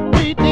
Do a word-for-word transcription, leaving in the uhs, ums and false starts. would be.